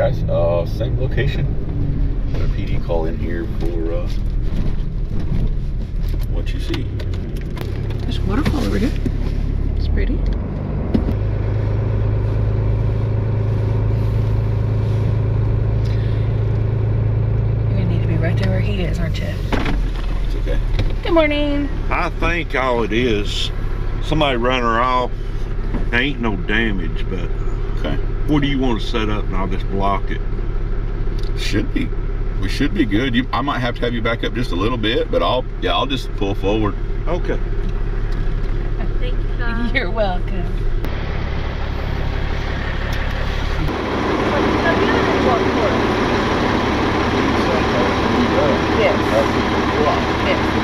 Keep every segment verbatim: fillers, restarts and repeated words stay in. guys. Uh, same location. Got a P D call in here for uh, what you see. There's a waterfall over here. It's pretty. You're gonna need to be right there where he is, aren't you? It's okay. Good morning. I think all it is, somebody run her off. There ain't no damage, but okay. What do you want to set up, and I'll just block it? Should be. We should be good. You, I might have to have you back up just a little bit, but I'll, yeah, I'll just pull forward. Okay. Thank you, guys. You're welcome. Yes. Yes.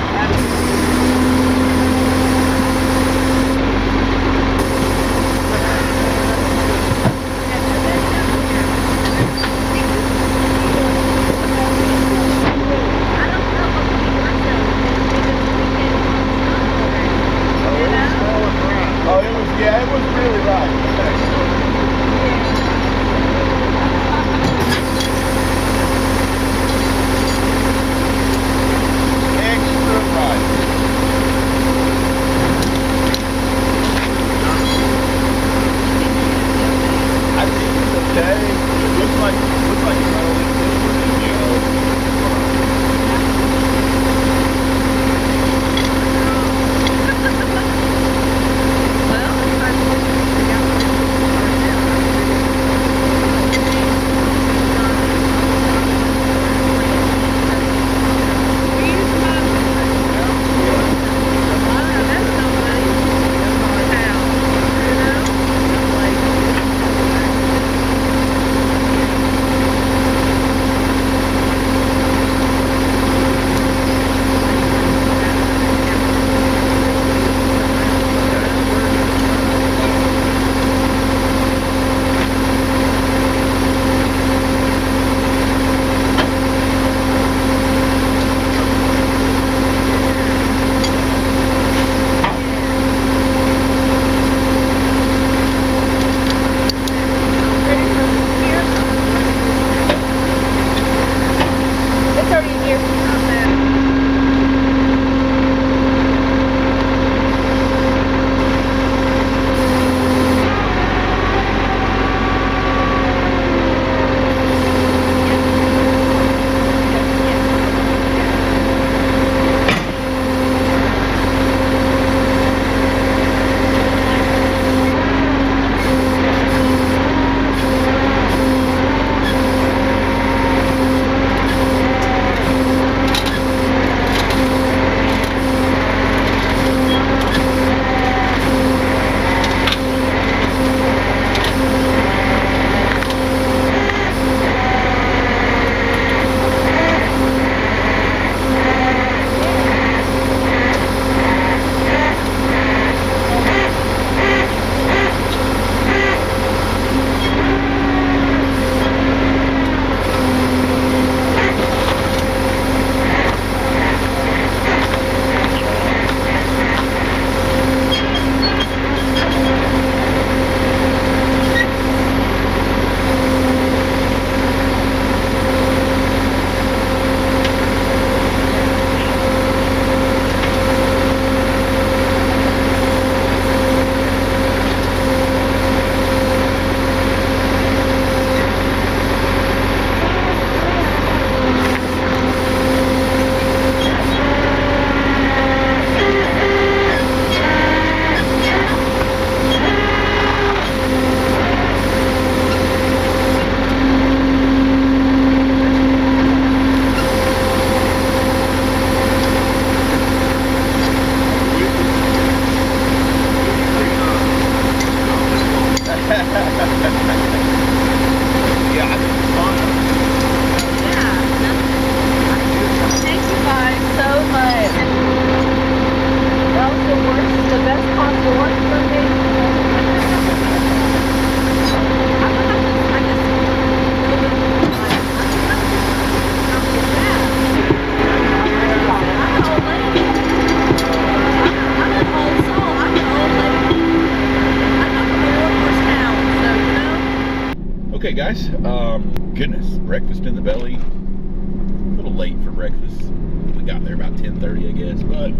Guys, um goodness, breakfast in the belly. A little late for breakfast. We got there about ten thirty, I guess, but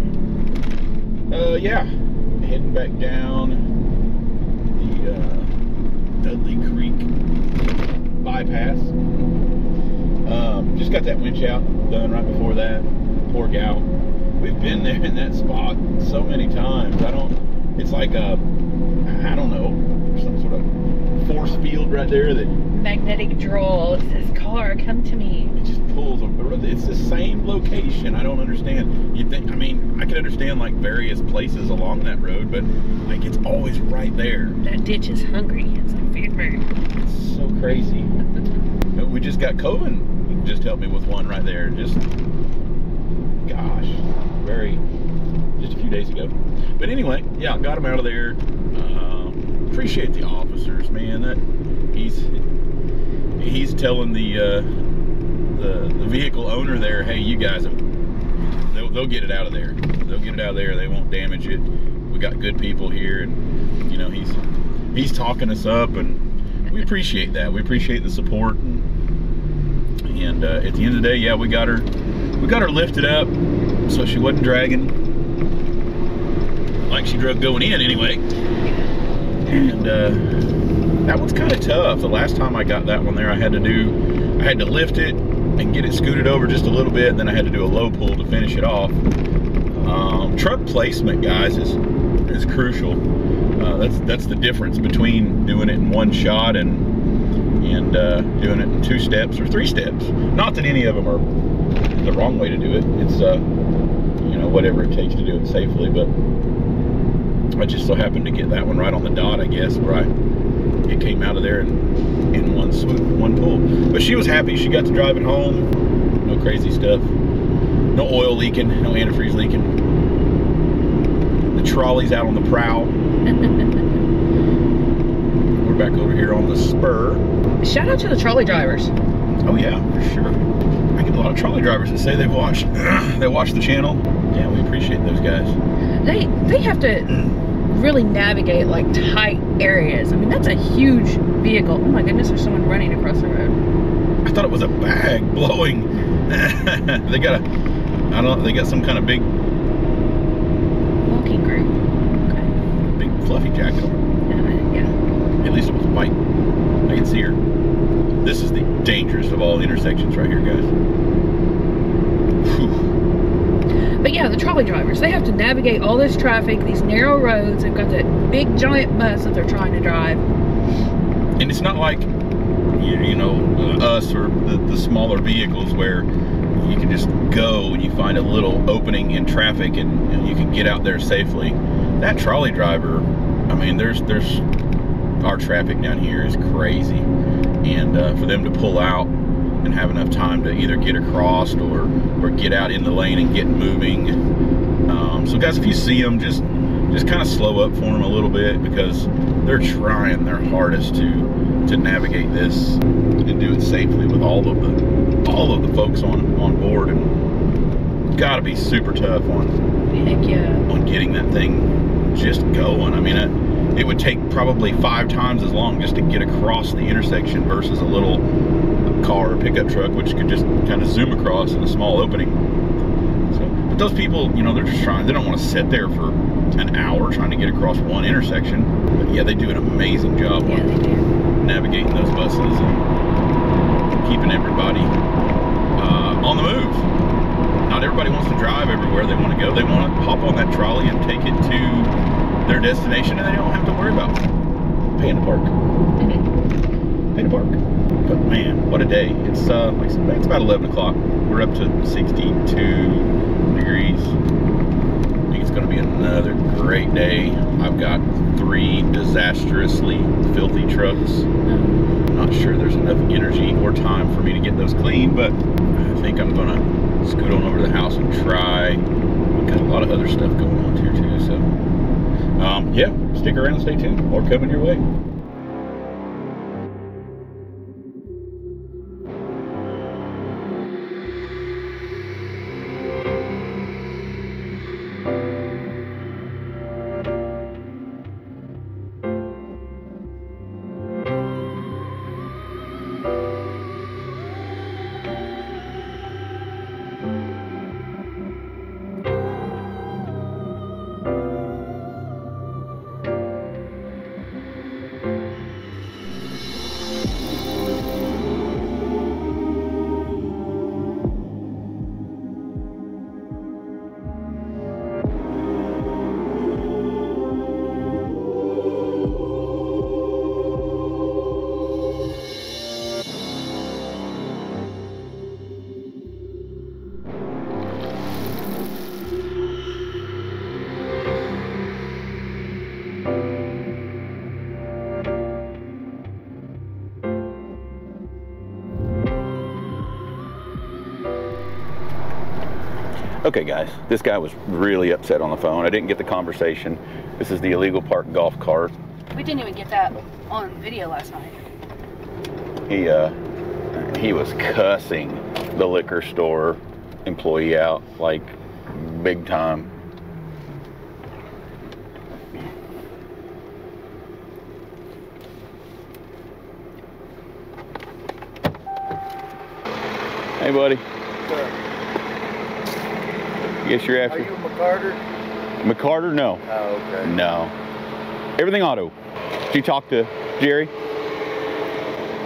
uh, yeah, heading back down the uh, Dudley Creek bypass. Um, just got that winch out done right before that. Poor gal. We've been there in that spot so many times. I don't, it's like a, I don't know, some sort of force field right there that magnetic draw. It says, car, come to me. It just pulls, it's the same location. I don't understand. You think, I mean, I can understand like various places along that road, but like it's always right there. That ditch is hungry. It's like feed me. It's so crazy. We just got Coven, just helped me with one right there. Just, gosh, very, just a few days ago. But anyway, yeah, got him out of there. Um, appreciate the officers, man. That he's he's telling the, uh, the the vehicle owner there, hey, you guys, have, they'll, they'll get it out of there. They'll get it out of there. They won't damage it. We got good people here, and you know he's he's talking us up, and we appreciate that. We appreciate the support. And, and uh, at the end of the day, yeah, we got her. We got her lifted up so she wasn't dragging like she drug going in anyway. And uh, that one's kind of tough. The last time I got that one there, I had to do, I had to lift it and get it scooted over just a little bit, and then I had to do a low pull to finish it off. Um, truck placement, guys, is is crucial. Uh, that's that's the difference between doing it in one shot and and uh, doing it in two steps or three steps. Not that any of them are the wrong way to do it. It's uh you know, whatever it takes to do it safely, but I just so happened to get that one right on the dot, I guess, where I it came out of there in, in one swoop, one pull. But she was happy. She got to drive it home. No crazy stuff. No oil leaking, no antifreeze leaking. The trolley's out on the prowl. We're back over here on the spur. Shout out to the trolley drivers. Oh yeah, for sure. I get a lot of trolley drivers that say they've watched they watch the channel. Yeah, we appreciate those guys. They they have to really navigate like tight areas. I mean, that's a huge vehicle. Oh my goodness, there's someone running across the road. I thought it was a bag blowing. They got a I don't know, they got some kind of big walking group. Okay. Big fluffy jacket on. Uh, yeah. At least it was white. I can see her. This is the dangerous of all intersections right here, guys. Whew. But yeah, the trolley drivers, they have to navigate all this traffic, these narrow roads. They've got that big giant bus that they're trying to drive. And it's not like, you, you know, uh, us or the, the smaller vehicles where you can just go and you find a little opening in traffic and, and you can get out there safely. That trolley driver, I mean, there's, there's, our traffic down here is crazy. And uh, for them to pull out and have enough time to either get across or or get out in the lane and get moving. Um, so guys, if you see them, just just kind of slow up for them a little bit, because they're trying their hardest to to navigate this and do it safely with all of the all of the folks on on board. And gotta be super tough on Heck yeah. on getting that thing just going. I mean. I, It would take probably five times as long just to get across the intersection versus a little car or pickup truck, which could just kind of zoom across in a small opening. So, but those people, you know, they're just trying, they don't want to sit there for an hour trying to get across one intersection. But yeah, they do an amazing job yeah, on they do. navigating those buses and keeping everybody uh, on the move. Not everybody wants to drive everywhere they want to go. They want to hop on that trolley and take it to their destination, and they don't have to worry about paying to park. Mm-hmm. Paying to park. But man, what a day. It's uh, like, it's about eleven o'clock. We're up to sixty-two degrees. I think it's gonna be another great day. I've got three disastrously filthy trucks. I'm not sure there's enough energy or time for me to get those clean, but I think I'm gonna scoot on over to the house and try. We've got a lot of other stuff going on here too, so. Um, yeah, stick around, stay tuned, more coming your way. Okay guys, this guy was really upset on the phone. I didn't get the conversation. This is the illegal park golf cart. We didn't even get that on video last night. He, uh, he was cussing the liquor store employee out, like, big time. Hey, buddy. What's up? Guess you're after. Are you McCarter? McCarter, no. Oh, okay. No. Everything auto. Did you talk to Jerry?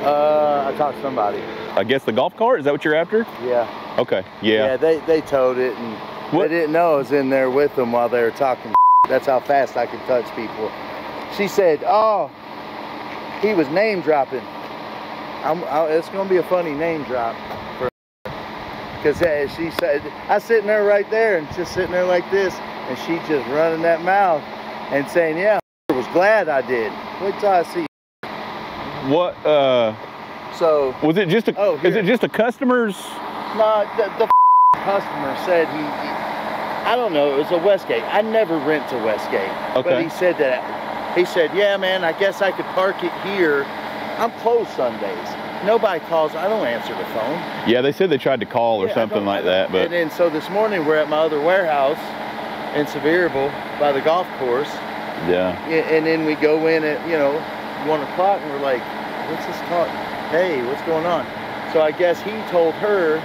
Uh, I talked to somebody. I guess the golf cart? Is that what you're after? Yeah. Okay, yeah. Yeah, they, they towed it, and what? They didn't know I was in there with them while they were talking. That's how fast I can touch people. She said, oh, he was name dropping. I'm, I, it's going to be a funny name drop. Because she said, I was sitting there right there and just sitting there like this, and she just running that mouth and saying, yeah, I was glad I did. Wait till I see you. What, uh, so, was it just a, oh, is it just a customer's? No, the, the customer said he, he, I don't know, it was a Westgate. I never rent to Westgate. Okay. But he said that, he said, yeah, man, I guess I could park it here. I'm closed Sundays. Nobody calls. I don't answer the phone. Yeah, they said they tried to call or yeah, something like that. But and then so this morning we're at my other warehouse in Sevierville by the golf course. Yeah. And then we go in at, you know, one o'clock and we're like, what's this call? Hey, what's going on? So I guess he told her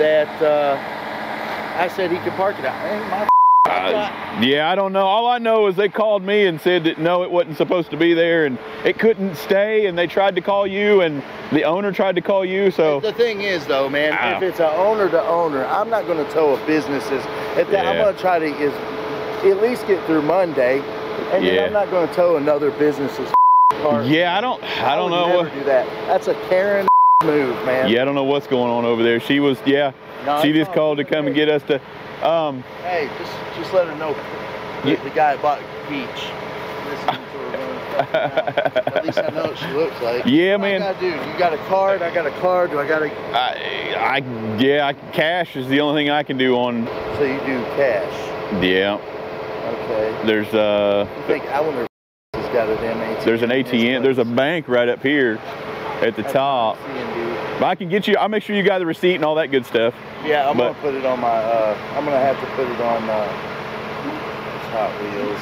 that uh, I said he could park it out. Hey, my Uh, yeah, I don't know. All I know is they called me and said that no, it wasn't supposed to be there and it couldn't stay, and they tried to call you and the owner tried to call you. So the thing is though, man, ow, if it's an owner to owner, I'm not going to tow a business. If that, yeah. I'm going to try to is at least get through Monday, and yeah, then I'm not going to tow another business's car. Yeah, I don't I, I don't know. Never do that. That's a Karen move, man. Yeah, I don't know what's going on over there. She was, yeah, no, she just called to come hey. and get us to um hey just just let her know yeah. the guy bought Beach listening to her running at least I know what she looks like. Yeah, what man, I gotta do? You got a card? I got a card. Do I gotta I, I yeah, cash is the only thing I can do on. So you do cash? Yeah. Okay, there's uh you think I wonder if it's got a damn A T M? There's an A T M, there's a bank right up here at the That's top. But I can get you, I'll make sure you got the receipt and all that good stuff. Yeah, I'm but, gonna put it on my, uh, I'm gonna have to put it on uh, Hot Wheels.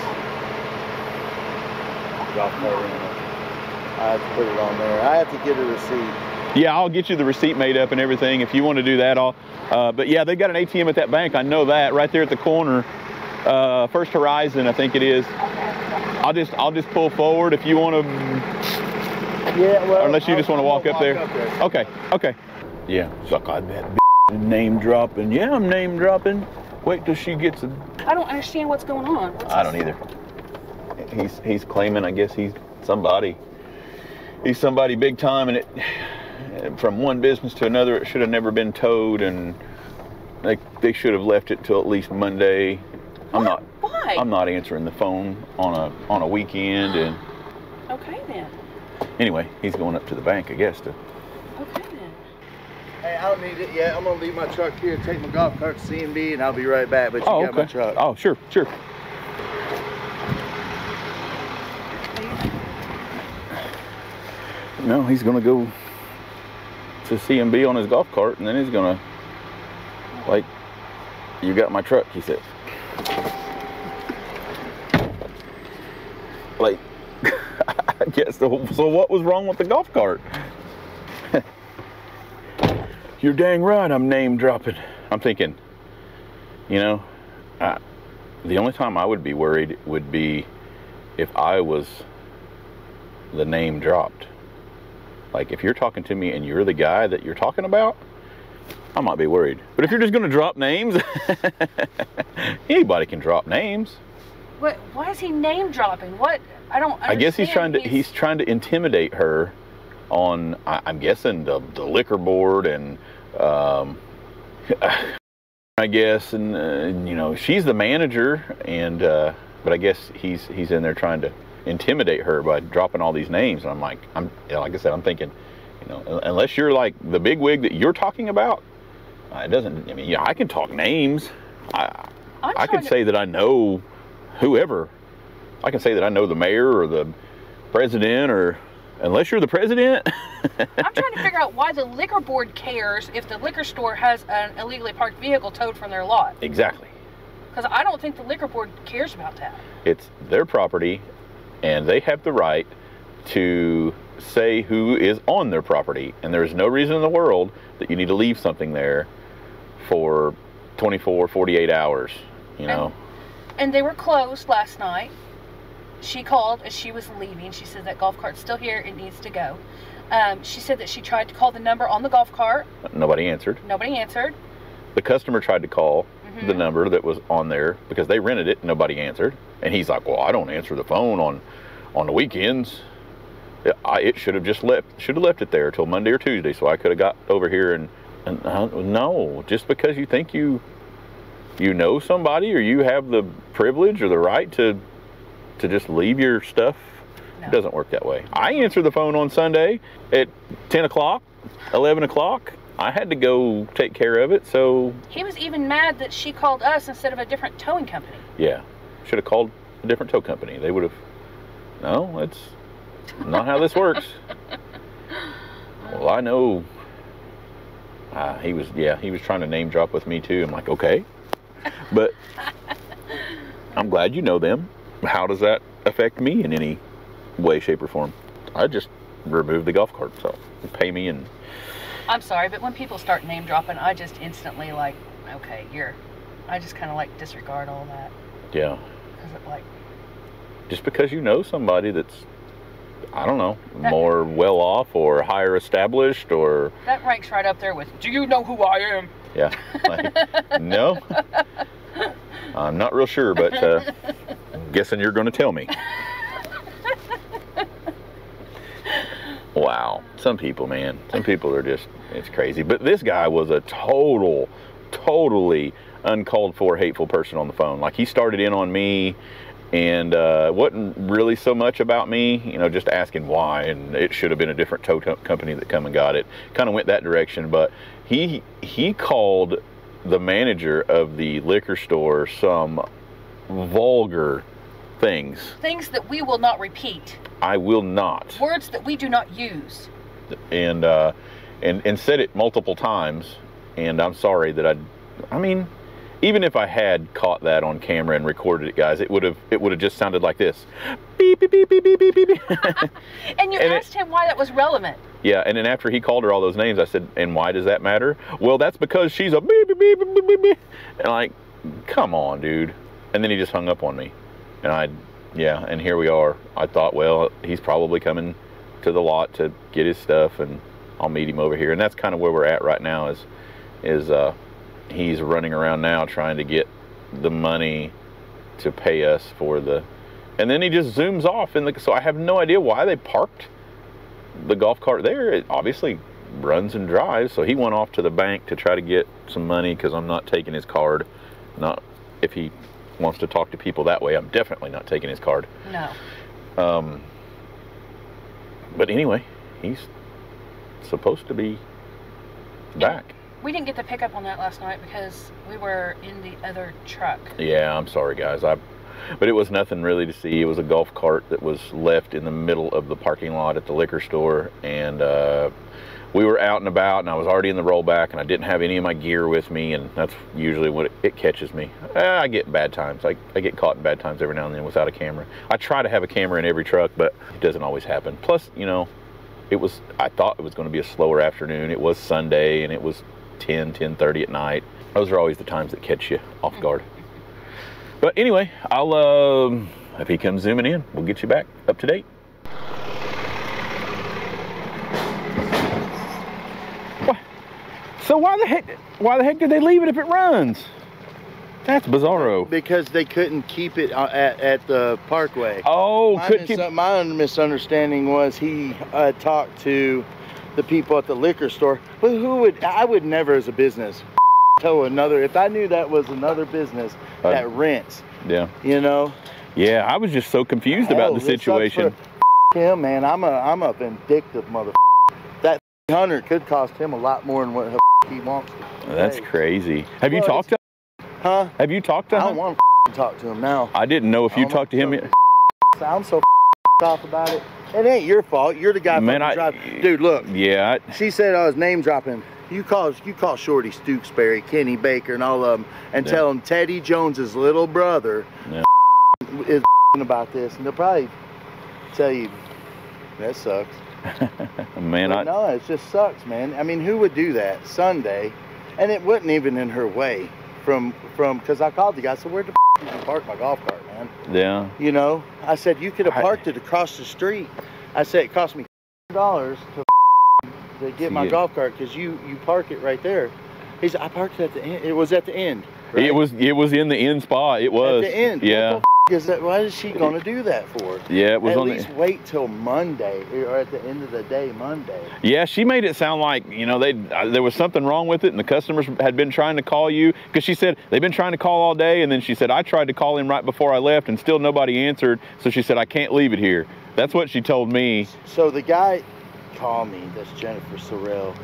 I have to put it on there. I have to get a receipt. Yeah, I'll get you the receipt made up and everything if you want to do that. I'll, uh, but yeah, they've got an A T M at that bank. I know that, right there at the corner. Uh, First Horizon, I think it is. I'll just, I'll just pull forward if you want to. Yeah, well, unless you just want to walk, walk up, there. up there. Okay, okay. Yeah, suck on that b name dropping. Yeah, I'm name dropping. Wait till she gets a... I don't understand what's going on. What's I don't either. He's he's claiming, I guess he's somebody. He's somebody big time, and it from one business to another, it should have never been towed, and they they should have left it till at least Monday. What? I'm not. Why? I'm not answering the phone on a on a weekend, and. Okay then. Anyway, he's going up to the bank, I guess, to... Okay, then. Hey, I don't need it yet. I'm going to leave my truck here, take my golf cart to C M B, and I'll be right back, but you oh, got okay. my truck. Oh, sure, sure. No, he's going to go to C M B on his golf cart, and then he's going to, like, you got my truck, he said. Like... I guess. So, so what was wrong with the golf cart? You're dang right I'm name dropping. I'm thinking, you know, I, the only time I would be worried would be if I was the name dropped. Like if you're talking to me and you're the guy that you're talking about, I might be worried. But if you're just going to drop names, anybody can drop names. What, why is he name dropping? What? I don't understand. I guess he's trying to he's, he's trying to intimidate her on, I, I'm guessing, the, the liquor board and, um, I guess, and, uh, you know, she's the manager, and, uh, but I guess he's, he's in there trying to intimidate her by dropping all these names, and I'm like, I'm, you know, like I said, I'm thinking, you know, unless you're like the big wig that you're talking about, It doesn't, I mean, yeah, I can talk names. I, I can say that I know whoever. I can say that I know the mayor or the president, or unless you're the president. I'm trying to figure out why the liquor board cares if the liquor store has an illegally parked vehicle towed from their lot. Exactly. Because I don't think the liquor board cares about that. It's their property, and they have the right to say who is on their property, and there's no reason in the world that you need to leave something there for twenty-four, forty-eight hours, you know. And, and they were closed last night. She called as she was leaving. She said that golf cart's still here, it needs to go. Um, she said that she tried to call the number on the golf cart. Nobody answered. Nobody answered. The customer tried to call mm-hmm. the number that was on there because they rented it, nobody answered. And he's like, well, I don't answer the phone on, on the weekends. I, it should have just left, should have left it there till Monday or Tuesday, so I could have got over here and, and I don't, no, just because you think you, you know somebody or you have the privilege or the right to, to just leave your stuff, no. It doesn't work that way. I answered the phone on Sunday at ten o'clock, eleven o'clock. I had to go take care of it, so. He was even mad that she called us instead of a different towing company. Yeah, should have called a different tow company. They would have, no, it's, not how this works. Well, I know uh, he was, yeah, he was trying to name drop with me too. I'm like, okay, but I'm glad you know them. How does that affect me in any way, shape, or form? I just removed the golf cart, so pay me and... I'm sorry, but when people start name dropping, I just instantly like, okay, you're... I just kind of like disregard all that. Yeah. Because it like... Just because you know somebody that's I don't know, that, more well-off or higher established or... That ranks right up there with, do you know who I am? Yeah, like, no. I'm not real sure, but uh, I'm guessing you're going to tell me. Wow. Some people, man. Some people are just, it's crazy. But this guy was a total, totally uncalled-for hateful person on the phone. Like, he started in on me... And uh, wasn't really so much about me, you know, just asking why, and it should have been a different tow company that come and got it. Kind of went that direction, but he he called the manager of the liquor store some vulgar things. Things that we will not repeat. I will not. Words that we do not use. And uh, and and said it multiple times. And I'm sorry that I, I mean. Even if I had caught that on camera and recorded it, guys, it would have it would have just sounded like this. Beep, beep, beep, beep, beep, beep, beep. And you and asked it, him why that was relevant. Yeah, and then after he called her all those names, I said, and why does that matter? Well, that's because she's a beep, beep, beep, beep, beep, beep. And like, come on, dude. And then he just hung up on me. And I, yeah, and here we are. I thought, well, he's probably coming to the lot to get his stuff, and I'll meet him over here. And that's kind of where we're at right now is, is, uh, he's running around now trying to get the money to pay us for the, and then he just zooms off. And so I have no idea why they parked the golf cart there. It obviously runs and drives. So he went off to the bank to try to get some money because I'm not taking his card. Not if he wants to talk to people that way. I'm definitely not taking his card. No. Um, but anyway, he's supposed to be back. Yeah. We didn't get to pick up on that last night because we were in the other truck. Yeah, I'm sorry, guys. I, but it was nothing really to see. It was a golf cart that was left in the middle of the parking lot at the liquor store. And uh, we were out and about, and I was already in the rollback, and I didn't have any of my gear with me, and that's usually what it, it catches me. I get bad times. I, I get caught in bad times every now and then without a camera. I try to have a camera in every truck, but it doesn't always happen. Plus, you know, it was. I thought it was going to be a slower afternoon. It was Sunday, and it was ten, ten thirty at night. Those are always the times that catch you off guard. But anyway, I'll, um, if he comes zooming in, we'll get you back up to date. What? So why the heck, why the heck did they leave it if it runs? That's bizarro. Because they couldn't keep it at, at the parkway. Oh, my, mis keep my misunderstanding was he uh, talked to the people at the liquor store, but who would, I would never as a business tow another, if I knew that was another business uh, that rents. Yeah. You know? Yeah, I was just so confused Hell, about the situation. Him, man, I'm a, I'm a vindictive mother. That hunter could cost him a lot more than what he wants to. That's crazy. Have well, you talked to him? Huh? Have you talked to him? I don't want to talk to him now. I didn't know if you talked to him yet. I'm so off about it. It ain't your fault. You're the guy who drives. Dude, look. Yeah. I, she said I was name dropping. You call, you call Shorty Stukesberry, Kenny Baker, and all of them, and yeah. tell them Teddy Jones's little brother yeah. is about this, and they'll probably tell you that sucks. Man, I, no, it just sucks, man. I mean, who would do that Sunday? And it wasn't even in her way. From from because I called the guy. I said, "Where the f did you park my golf cart, man?" Yeah. You know, I said you could have parked I, it across the street. I said it cost me dollars to. to get my yeah. golf cart because you you park it right there. He said, I parked it at the end. It was at the end. Right? It was it was in the end spot. It was at the end. Yeah. What the f is that? Why is she gonna do that for? Yeah, it was at on least the... wait till Monday or at the end of the day Monday. Yeah, she made it sound like you know they uh, there was something wrong with it and the customers had been trying to call you because she said they've been trying to call all day and then she said I tried to call him right before I left and still nobody answered. So she said I can't leave it here. That's what she told me. So the guy. Call me. That's Jennifer Sorrell.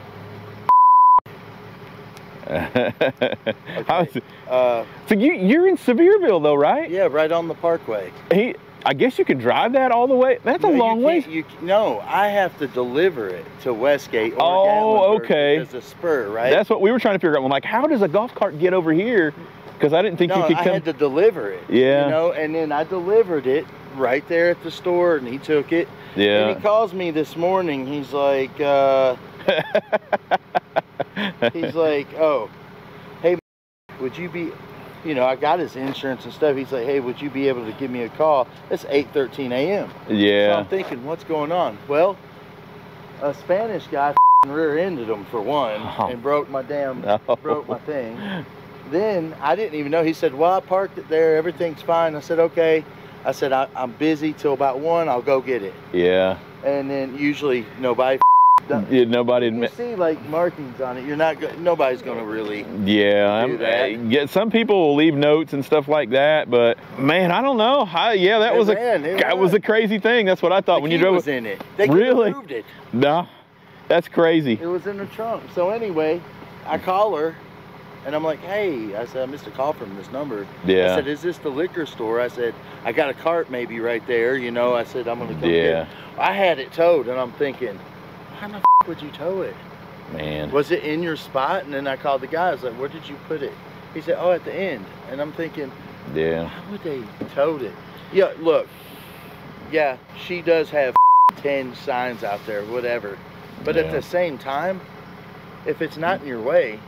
Okay. uh, so you you're in Sevierville though, right? Yeah, right on the Parkway. He, I guess you can drive that all the way. That's no, a long way. You, no, I have to deliver it to Westgate. Or oh, Gatlinburg okay. As a spur, right? That's what we were trying to figure out. I'm like, how does a golf cart get over here? Because I didn't think no, you could. I come... had to deliver it. Yeah. You know, and then I delivered it right there at the store, and he took it. Yeah. And he calls me this morning. He's like, uh, he's like, oh, hey, would you be, you know, I got his insurance and stuff. He's like, hey, would you be able to give me a call? It's eight thirteen a m Yeah. So I'm thinking, what's going on? Well, a Spanish guy rear-ended him for one oh. and broke my damn, no. broke my thing. Then I didn't even know. He said, well, I parked it there. Everything's fine. I said, okay. I said, I, I'm busy till about one, I'll go get it. Yeah. And then usually nobody does. Yeah, nobody. You see like markings on it, you're not, go nobody's gonna really yeah, do that. Yeah, some people will leave notes and stuff like that, but man, I don't know. I, yeah, that it was ran, a that was a crazy thing. That's what I thought the when you drove was in it. They really? Moved it. No, that's crazy. It was in the trunk. So anyway, I call her. And I'm like, hey, I said, I missed a call from this number. Yeah. I said, is this the liquor store? I said, I got a cart maybe right there, you know. I said, I'm going to come yeah. get it. I had it towed, and I'm thinking, how the f would you tow it? Man. Was it in your spot? And then I called the guy. I was like, where did you put it? He said, oh, at the end. And I'm thinking, yeah. how would they towed it? Yeah, look, yeah, she does have ten signs out there, whatever. But yeah. at the same time, if it's not in your way,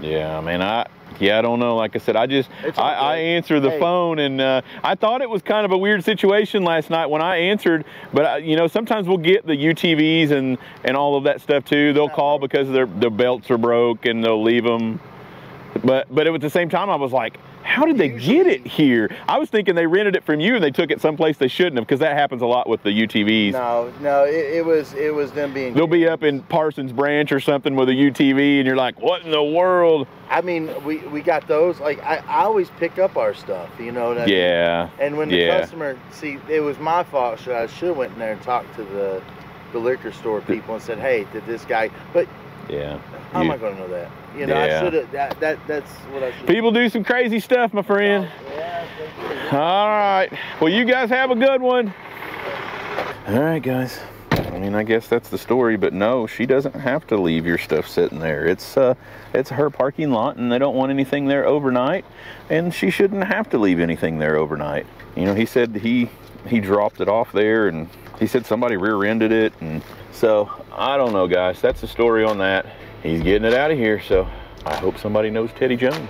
yeah, I mean, I, yeah, I don't know. Like I said, I just, okay. I, I answer the hey. phone, and uh, I thought it was kind of a weird situation last night when I answered, but, I, you know, sometimes we'll get the U T Vs and, and all of that stuff, too. They'll call because their, their belts are broke, and they'll leave them. But, but at the same time, I was like, how did they get it here? I was thinking they rented it from you and they took it someplace they shouldn't have, because that happens a lot with the U T Vs. No, no, it, it was it was them being. They'll be up in Parsons Branch or something with a U T V, and you're like, what in the world? I mean, we, we got those. Like I, I always pick up our stuff, you know. What I yeah. mean? And when the yeah. customer, see, it was my fault. So I should have went in there and talked to the the liquor store people and said, hey, did this guy? But yeah. How am I going to know that? You know, yeah. I should have, that, that, that's what I should People do some crazy stuff, my friend. Oh, yeah, thank you. All right. Well, you guys have a good one. All right, guys. I mean, I guess that's the story, but no, she doesn't have to leave your stuff sitting there. It's, uh, it's her parking lot, and they don't want anything there overnight, and she shouldn't have to leave anything there overnight. You know, he said he, he dropped it off there, and he said somebody rear-ended it, and so I don't know, guys. That's the story on that. He's getting it out of here, so I hope somebody knows Teddy Jones.